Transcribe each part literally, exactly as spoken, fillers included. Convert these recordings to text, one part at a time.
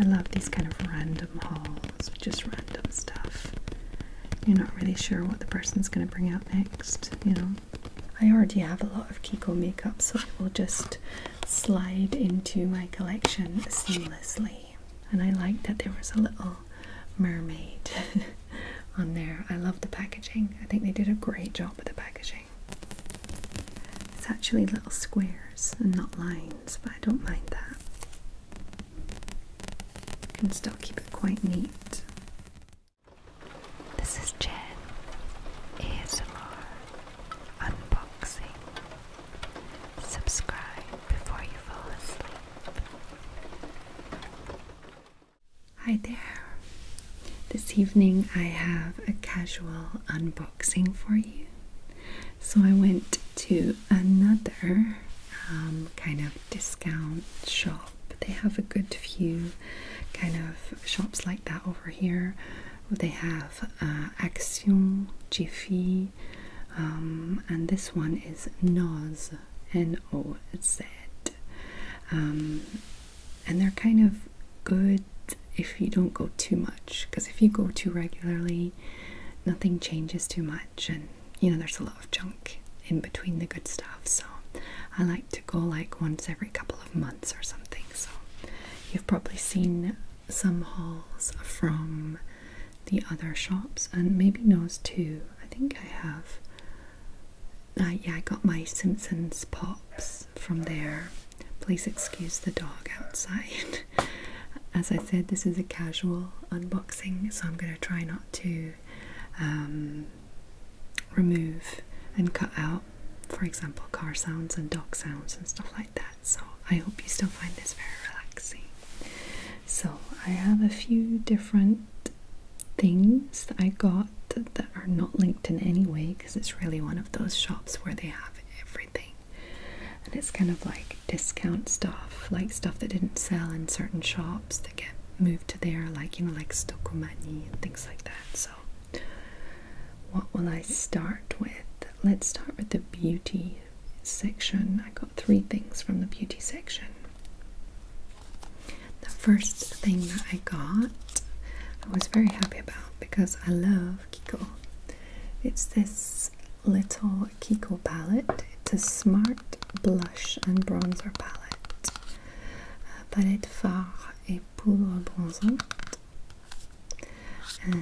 I love these kind of random hauls, just random stuff. You're not really sure what the person's going to bring out next, you know. I already have a lot of Kiko makeup, so it will just slide into my collection seamlessly. And I like that there was a little mermaid on there. I love the packaging. I think they did a great job with the packaging. It's actually little squares and not lines, but I don't mind that. You can still keep it quite neat. This is Jen, A S M R, unboxing. Subscribe before you fall asleep. Hi there. This evening I have a casual unboxing for you. So I went to another um, kind of discount shop. They have a good few kind of shops like that over here. They have uh, Action, Jiffy, um, and this one is N O Z, N O Z. Um, and they're kind of good if you don't go too much, because if you go too regularly, nothing changes too much, and you know, there's a lot of junk in between the good stuff, so I like to go like once every couple of months or something. So you've probably seen some hauls from the other shops, and maybe N O Z too. I think I have. Uh, yeah, I got my Simpsons Pops from there. Please excuse the dog outside. As I said, this is a casual unboxing, so I'm going to try not to um, remove and cut out, for example, car sounds and dog sounds and stuff like that. So I hope you still find this very relaxing. So I have a few different things that I got that are not linked in any way, because it's really one of those shops where they have everything, and it's kind of like discount stuff, like stuff that didn't sell in certain shops that get moved to there, like, you know, like Stokomani and things like that. So what will I start with? Let's start with the beauty section. I got three things from the beauty section. The first thing that I got I was very happy about, because I love Kiko. It's this little Kiko palette. It's a smart blush and bronzer palette. Uh, palette Fard et Poudre Bronzante. And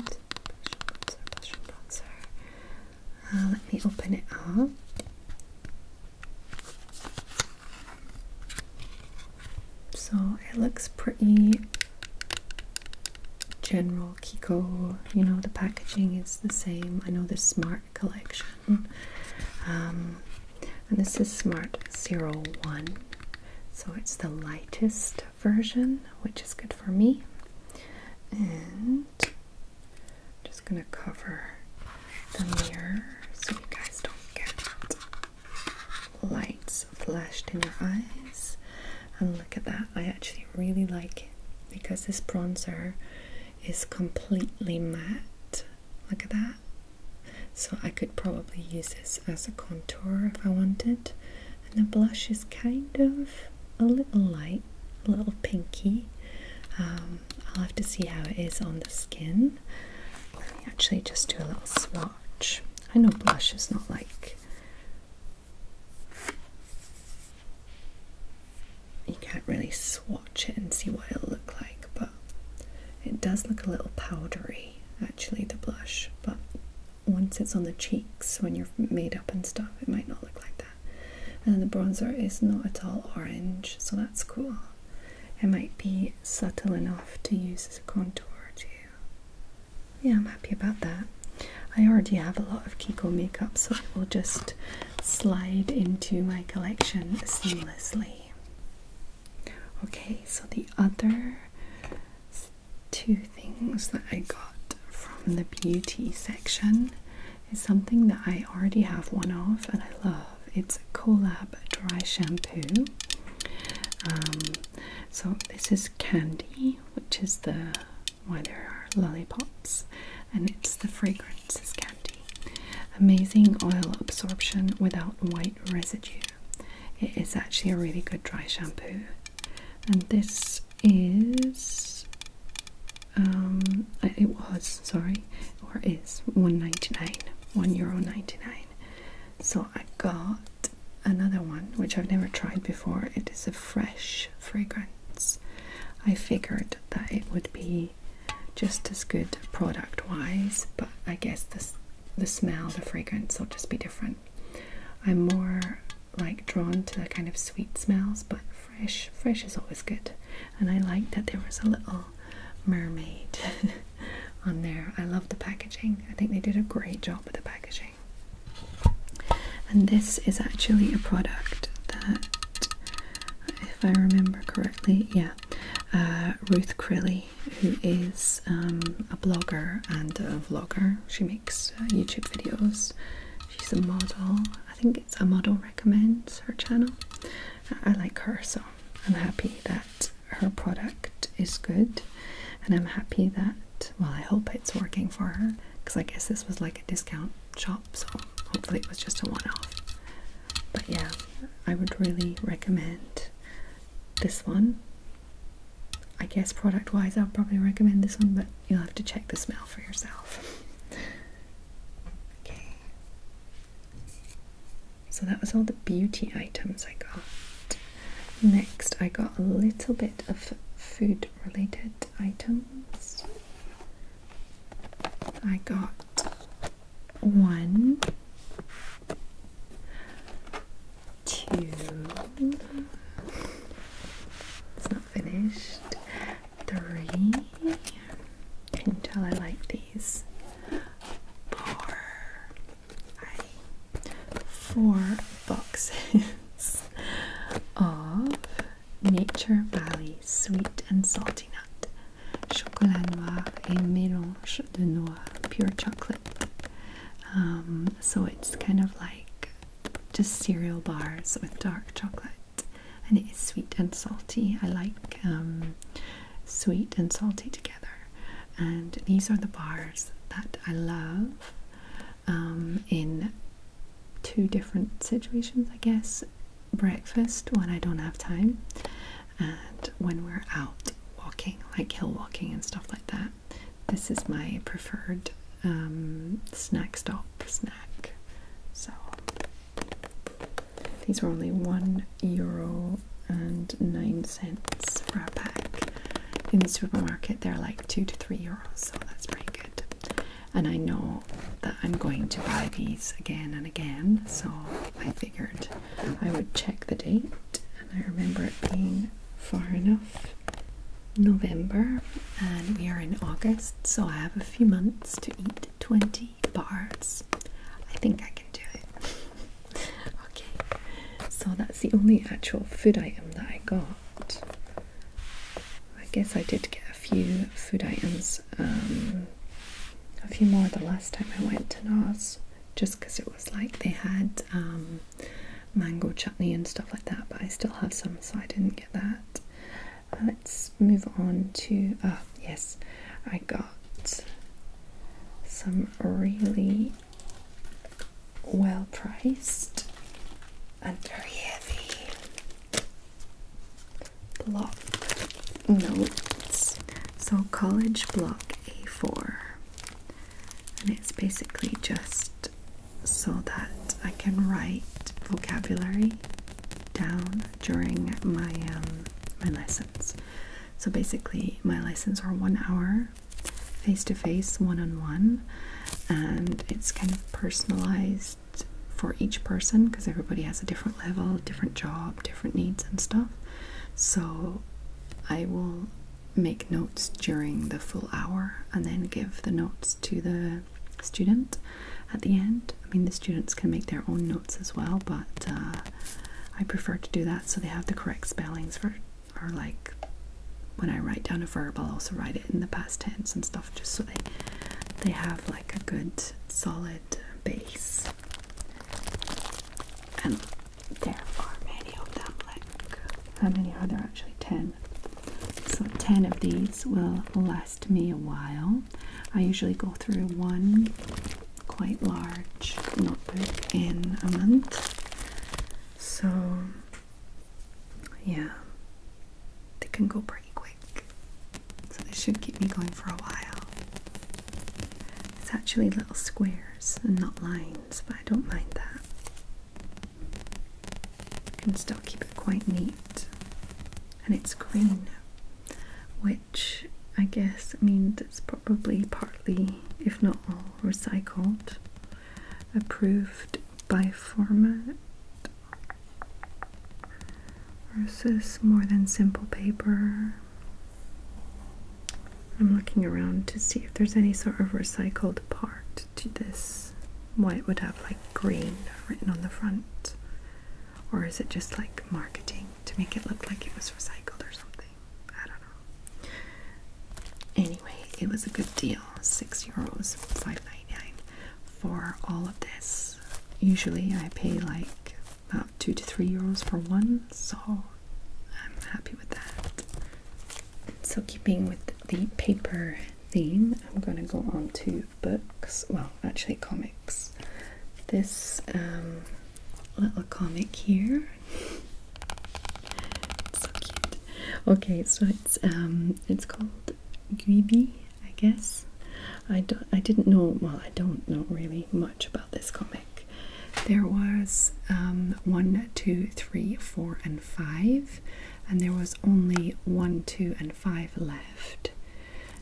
blush, blush, blush, bronzer. Uh, let me open it up. So it looks pretty general Kiko, you know, the packaging is the same. I know the Smart collection, um, and this is Smart zero one, so it's the lightest version, which is good for me. And I'm just gonna cover the mirror so you guys don't get lights flashed in your eyes. And look at that, I actually really like it, because this bronzer is completely matte. Look at that. So I could probably use this as a contour if I wanted. And the blush is kind of a little light, a little pinky. Um, I'll have to see how it is on the skin. Let me actually just do a little swatch. I know blush is not like, you can't really swatch it and see what it'll look like. It does look a little powdery, actually, the blush, but once it's on the cheeks, when you're made up and stuff, it might not look like that. And the bronzer is not at all orange, so that's cool. It might be subtle enough to use as a contour too. Yeah, I'm happy about that. I already have a lot of Kiko makeup, so it will just slide into my collection seamlessly. Okay, so the other two things that I got from the beauty section is something that I already have one of and I love. It's a C O L A B dry shampoo. Um, so this is Candy, which is the why there are lollipops, and it's the fragrance is Candy. Amazing oil absorption without white residue. It is actually a really good dry shampoo, and this is, um, it was, sorry, or is one ninety-nine, one euro ninety-nine. So I got another one, which I've never tried before. It is a fresh fragrance. I figured that it would be just as good product-wise, but I guess this, the smell, the fragrance will just be different. I'm more like drawn to the kind of sweet smells, but fresh, fresh is always good. And I like that there was a little mermaid on there. I love the packaging. I think they did a great job with the packaging. And this is actually a product that, if I remember correctly, yeah, uh, Ruth Crilly, who is um, a blogger and a vlogger. She makes uh, YouTube videos. She's a model. I think it's A Model Recommends, her channel. I like her, so I'm happy that her product is good, and I'm happy that, well, I hope it's working for her, because I guess this was like a discount shop, so hopefully it was just a one-off. But yeah, I would really recommend this one. I guess product-wise I'll probably recommend this one, but you'll have to check the smell for yourself. Okay. So that was all the beauty items I got. Next, I got a little bit of food-related items. I got one, two, it's not finished, three, can you tell I like these, four, aye, four boxes of Nature Valley Sweet and Salty Nut, Chocolat Noir et Mélange de Noix, pure chocolate. Um, so it's kind of like just cereal bars with dark chocolate, and it is sweet and salty. I like um, sweet and salty together, and these are the bars that I love um, in two different situations, I guess. Breakfast, when I don't have time, and when we're out walking, like hill walking and stuff like that. This is my preferred um, snack stop snack. So these were only one euro and nine cents for a pack. In the supermarket they're like two to three euros, so that's pretty good. And I know that I'm going to buy these again and again, so I figured I would check the date, and I remember it being far enough, November, and we are in August, so I have a few months to eat twenty bars. I think I can do it. Okay, so that's the only actual food item that I got. I guess I did get a few food items, um, a few more the last time I went to N O Z, just because it was like they had um, mango chutney and stuff like that, but I still have some, so I didn't get that. Uh, let's move on to, ah, oh, yes, I got some really well priced and very heavy block notes. So college block A four. And it's basically just so that I can write vocabulary down during my um, my lessons. So basically my lessons are one hour, face-to-face, one-on-one, and it's kind of personalized for each person because everybody has a different level, different job, different needs and stuff. So I will make notes during the full hour and then give the notes to the student at the end. I mean, the students can make their own notes as well, but uh, I prefer to do that so they have the correct spellings for, or like when I write down a verb, I'll also write it in the past tense and stuff, just so they they have like a good solid base. And there are many of them. Like, how many are there actually? Ten. So ten of these will last me a while. I usually go through one quite large notebook in a month. So yeah, they can go pretty quick. should keep me going for a while. It's actually little squares and not lines, but I don't mind that. I can still keep it quite neat. And it's green, which I guess means it's probably partly, if not all, recycled. Approved by Forma. Versus more than simple paper. I'm looking around to see if there's any sort of recycled part to this. Why it would have like green written on the front. Or is it just like marketing to make it look like it was recycled or something? I don't know. Anyway, it was a good deal. six euros, five ninety-nine for all of this. Usually I pay like about two to three euros for one, so I'm happy with that. So keeping with the paper theme, I'm going to go on to books, well actually comics. This um, little comic here, it's so cute. Okay, so it's um, it's called Guiby, I guess. I, don't, I didn't know, well I don't know really much about this comic. There was um, one, two, three, four and five, and there was only one, two and five left.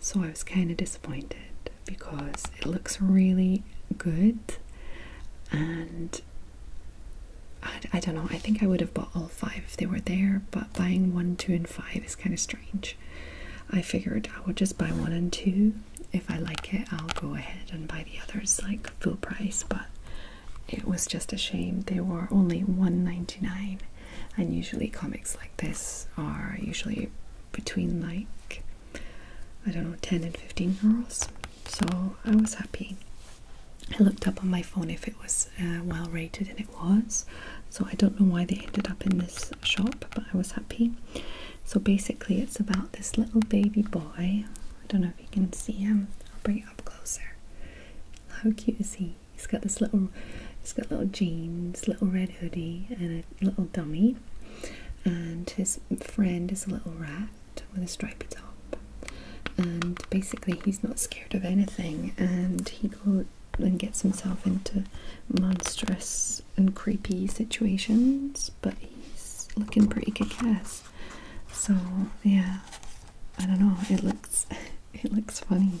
So I was kind of disappointed because it looks really good and I, I don't know, I think I would have bought all five if they were there, but buying one, two and five is kind of strange. I figured I would just buy one and two. If I like it, I'll go ahead and buy the others like full price, but it was just a shame. They were only one ninety-nine, and usually comics like this are usually between like, I don't know, ten and fifteen euros, so I was happy. I looked up on my phone if it was uh, well rated, and it was, so I don't know why they ended up in this shop, but I was happy. So basically it's about this little baby boy. I don't know if you can see him. I'll bring it up closer. How cute is he? He's got this little, he's got little jeans, little red hoodie, and a little dummy. And his friend is a little rat with a stripy top. And basically, he's not scared of anything. And he goes and gets himself into monstrous and creepy situations. But he's looking pretty kick-ass. So yeah, I don't know. It looks. It looks funny,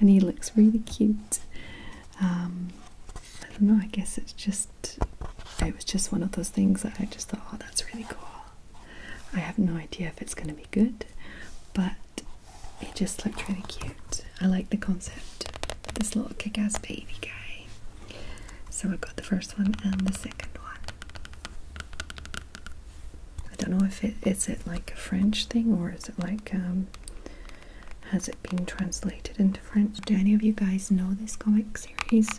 and he looks really cute. Um, I don't know. I guess it's just. It was just one of those things that I just thought, oh, that's really cool. I have no idea if it's going to be good, but it just looked really cute. I like the concept. This little kick-ass baby guy. So I got the first one and the second one. I don't know if it is it like a French thing or is it like um. Has it been translated into French? Do any of you guys know this comic series?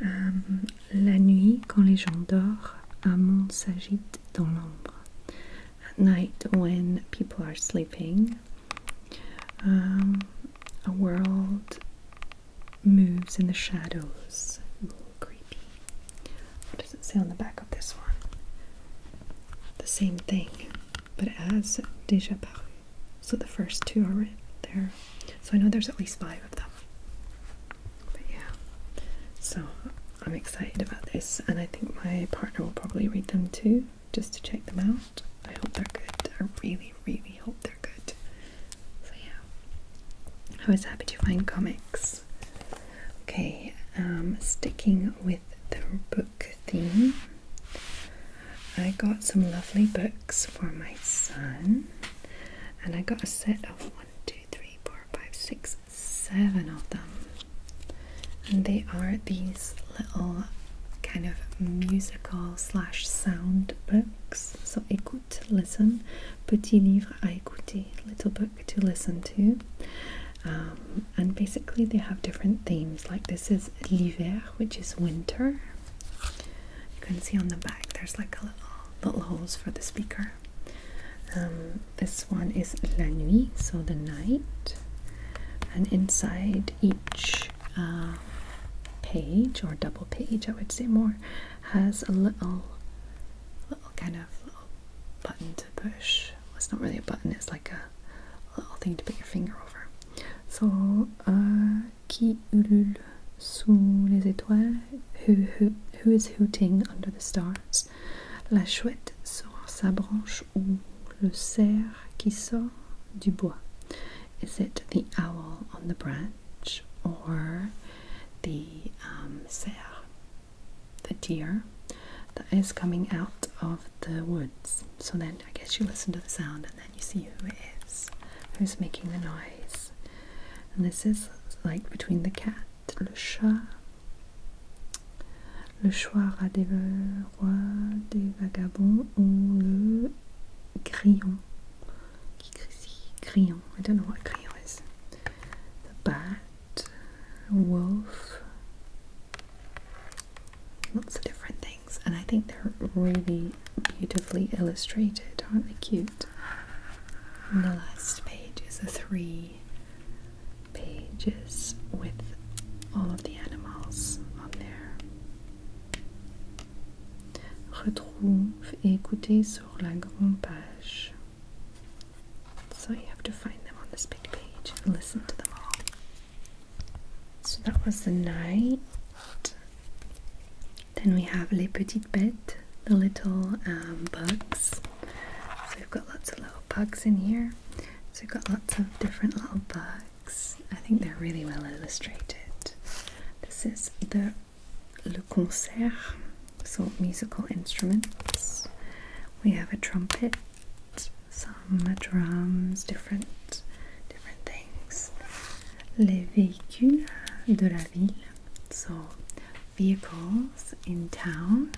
Um, La nuit, quand les gens dorment, un monde s'agite dans l'ombre. At night, when people are sleeping, um, a world moves in the shadows. Ooh, creepy. What does it say on the back of this one? The same thing, but it has déjà paru. So the first two are written. So I know there's at least five of them, but yeah, so I'm excited about this, and I think my partner will probably read them too, just to check them out. I hope they're good. I really really hope they're good. So yeah, I was happy to find comics. Okay, um, sticking with the book theme, I got some lovely books for my son, and I got a set of one six, seven of them, and they are these little kind of musical slash sound books. So écoute, listen, petit livre à écouter, little book to listen to, um, and basically they have different themes. Like this is l'hiver, which is winter. You can see on the back there's like a little, little holes for the speaker. Um, this one is la nuit, so the night. And inside each uh, page, or double page I would say more, has a little, little kind of little button to push. Well, it's not really a button, it's like a little thing to put your finger over. So, uh, qui ulule sous les étoiles, who, who, who is hooting under the stars, la chouette sur sa branche ou le cerf qui sort du bois. Is it the owl on the branch or the um, cerf, the deer, that is coming out of the woods? So then I guess you listen to the sound and then you see who it is, who's making the noise. And this is like between the cat, le chat, le choix des rois des vagabonds ou le grillon. Grillon, I don't know what grillon is. The bat, wolf, lots of different things. And I think they're really beautifully illustrated, aren't they cute? And the last page is the three pages with all of the animals on there. Retrouve et écoutez sur la grande page. So you have to find them on this big page and listen to them all. So that was the night. Then we have les petites bêtes, the little um, bugs. So we've got lots of little bugs in here. So we've got lots of different little bugs. I think they're really well illustrated. This is the le concert, so musical instruments. We have a trumpet, some drums, different different things. Les véhicules de la ville, so vehicles in town.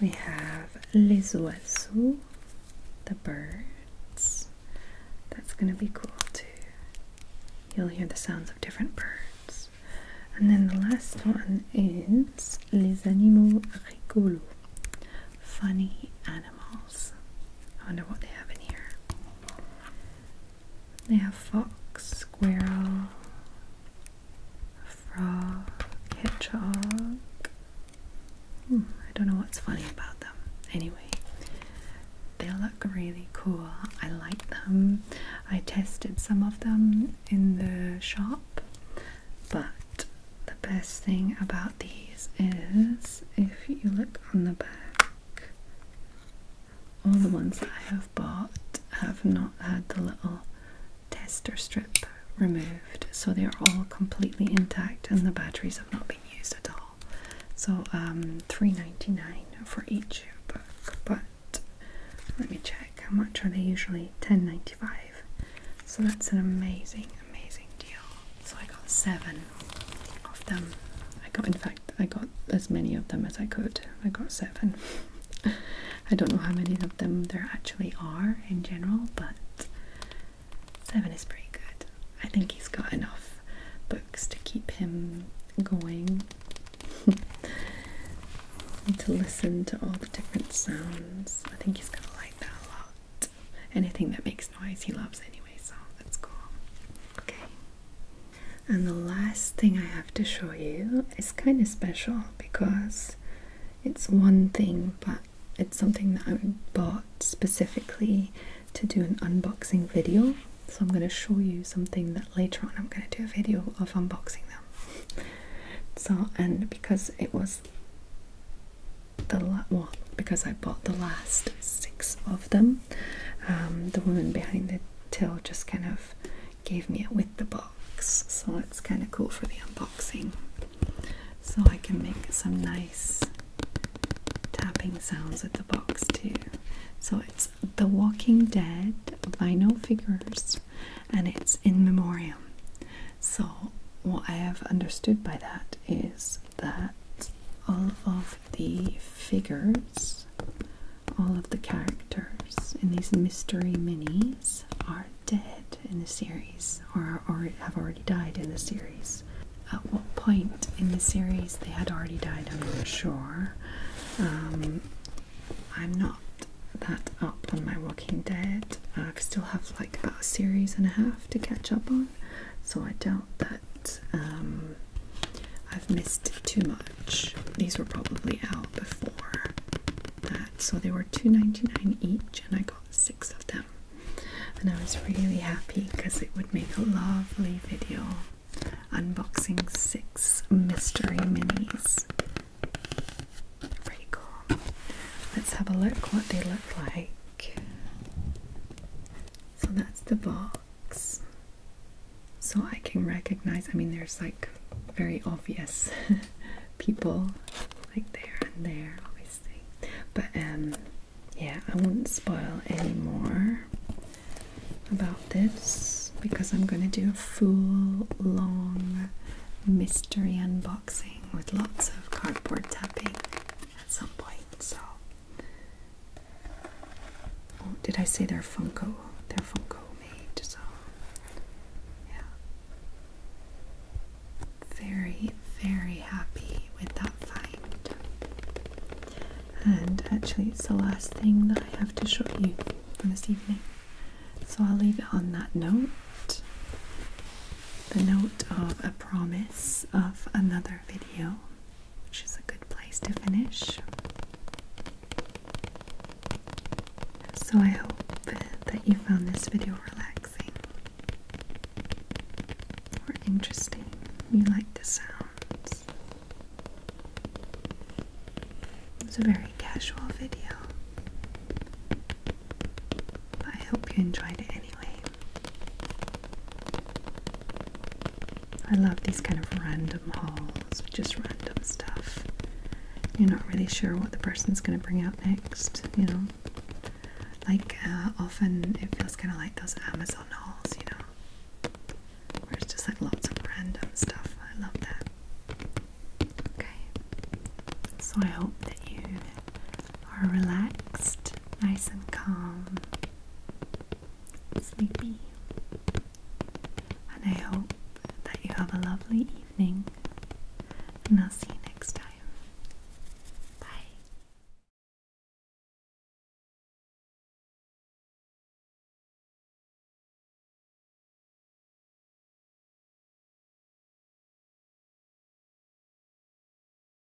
We have les oiseaux, the birds. That's gonna be cool too. You'll hear the sounds of different birds. And then the last one is les animaux rigolos, funny animals. I wonder what they have in here. They have fox, squirrel, frog, hedgehog. Hmm, I don't know what's funny about them. Anyway, they look really cool. I like them. I tested some of them in the shop, but the best thing about these is if you look on the back. All the ones that I have bought have not had the little tester strip removed, so they're all completely intact and the batteries have not been used at all. So um, three ninety-nine for each book, but let me check how much are they usually, ten ninety-five. So that's an amazing, amazing deal. So I got seven of them. I got, in fact, I got as many of them as I could. I got seven. I don't know how many of them there actually are in general, but seven is pretty good. I think he's got enough books to keep him going and to listen to all the different sounds. I think he's gonna like that a lot. Anything that makes noise he loves anyway, so that's cool. Okay. And the last thing I have to show you is kind of special because it's one thing, but it's something that I bought specifically to do an unboxing video. So I'm going to show you something that later on I'm going to do a video of unboxing them. So, and because it was the la- well, because I bought the last six of them, um, the woman behind the till just kind of gave me it with the box. So it's kind of cool for the unboxing. So I can make some nice tapping sounds at the box too. So it's The Walking Dead vinyl figures, and it's in memoriam. So what I have understood by that is that all of the figures, all of the characters in these mystery minis are dead in the series, or, or have already died in the series. At what point in the series they had already died, I'm not sure. Um, I'm not that up on my Walking Dead. I still have like about a series and a half to catch up on, so I doubt that um, I've missed too much. These were probably out before that, so they were two ninety-nine each and I got six of them. and I was really happy because it would make a lovely video unboxing six mystery minis. Pretty cool. Let's have a look what they look like. So that's the box. So I can recognize, I mean there's like very obvious people like there and there obviously, but um yeah, I won't spoil any more about this because I'm going to do a full long mystery unboxing with lots of cardboard tapping at some point. So oh, did I say they're Funko? They're Funko made, so yeah, very very happy with that find. And actually it's the last thing that I have to show you for this evening, so I'll leave it on that note, the note of a promise of another video, which is a good place to finish. So I hope that you found this video relaxing or interesting, you like the sounds. It was a very casual video, but I hope you enjoyed it anyway. I love these kind of random hauls, just random stuff. You're not really sure what the person's going to bring out next, you know. Like, uh, often it feels kind of like those Amazon hauls, you know, where it's just like lots of random stuff. I love that. Okay, so I hope that you are relaxed, nice and calm, sleepy, and I hope that you have a lovely evening, and I'll see you next time.